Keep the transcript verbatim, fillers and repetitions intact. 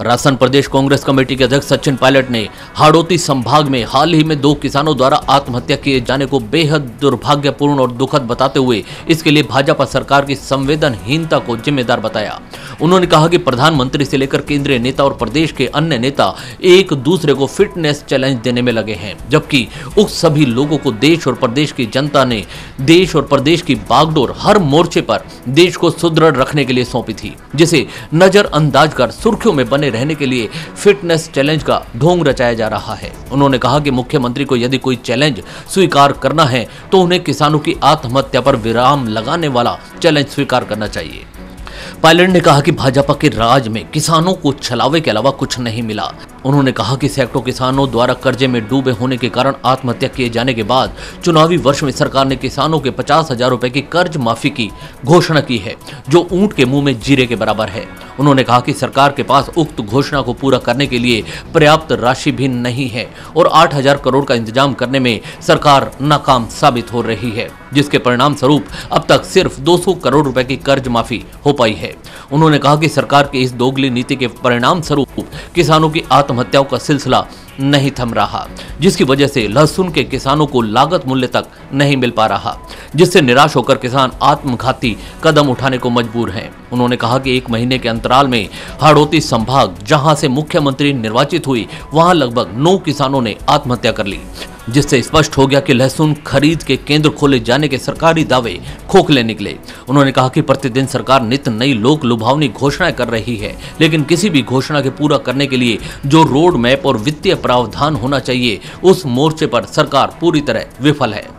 राजस्थान प्रदेश Congress committee के अध्यक्ष सचिन पायलट ने हाड़ौती संभाग में हाल ही में दो किसानों द्वारा आत्महत्या किए जाने को बेहद दुर्भाग्यपूर्ण और दुखद बताते हुए इसके लिए भाजपा सरकार की संवेदनहीनता को जिम्मेदार बताया। उन्होंने कहा कि प्रधानमंत्री से लेकर केंद्रीय नेता और प्रदेश के अन्य नेता एक दूसरे को फिटनेस चैलेंज देने में लगे हैं, जबकि उस सभी लोगों को देश और प्रदेश की जनता ने देश और प्रदेश की बागडोर हर मोर्चे पर देश को सुदृढ़ रखने के लिए सौंपी थी, जिसे नजरअंदाज कर सुर्खियों में बने रहने के लिए फिटनेस चैलेंज का ढोंग रचाया जा रहा है। उन्होंने कहा कि मुख्यमंत्री को यदि कोई चैलेंज स्वीकार करना है तो उन्हें किसानों की आत्महत्या पर विराम लगाने वाला चैलेंज स्वीकार करना चाहिए। पायलट ने कहा कि भाजपा के राज में किसानों को छलावे के अलावा कुछ नहीं मिला। उन्होंने कहा कि सैकड़ों किसानों द्वारा कर्जे में डूबे होने के कारण आत्महत्या किए जाने के बाद चुनावी वर्ष में सरकार ने किसानों के पचास हजार रुपए की कर्ज माफी की घोषणा की है, जो ऊंट के मुंह में जीरे के बराबर है। उन्होंने कहा कि सरकार के पास उक्त घोषणा को पूरा करने के लिए पर्याप्त राशि भी नहीं है और आठ हजार करोड़ का इंतजाम करने में सरकार नाकाम साबित हो रही है, जिसके परिणाम स्वरूप अब तक सिर्फ दो सौ करोड़ रुपए की कर्ज माफी हो पाई है। उन्होंने कहा कि सरकार की इस दोगली नीति के परिणाम स्वरूप किसानों की आत्महत्याओं का सिलसिला नहीं थम रहा, जिसकी वजह से लहसुन के किसानों को लागत मूल्य तक नहीं मिल पा रहा, जिससे निराश होकर किसान आत्मघाती कदम उठाने को मजबूर हैं। उन्होंने कहा कि एक महीने के अंतराल में हाड़ौती संभाग जहां से मुख्यमंत्री निर्वाचित हुई वहां लगभग नौ किसानों ने आत्महत्या कर ली, जिससे स्पष्ट हो गया कि लहसुन खरीद के केंद्र खोले जाने के सरकारी दावे खोखले निकले। उन्होंने कहा कि प्रतिदिन सरकार नित नई लोक लुभावनी घोषणाएं कर रही है, लेकिन किसी भी घोषणा के पूरा करने के लिए जो रोड मैप और वित्तीय प्रावधान होना चाहिए उस मोर्चे पर सरकार पूरी तरह विफल है।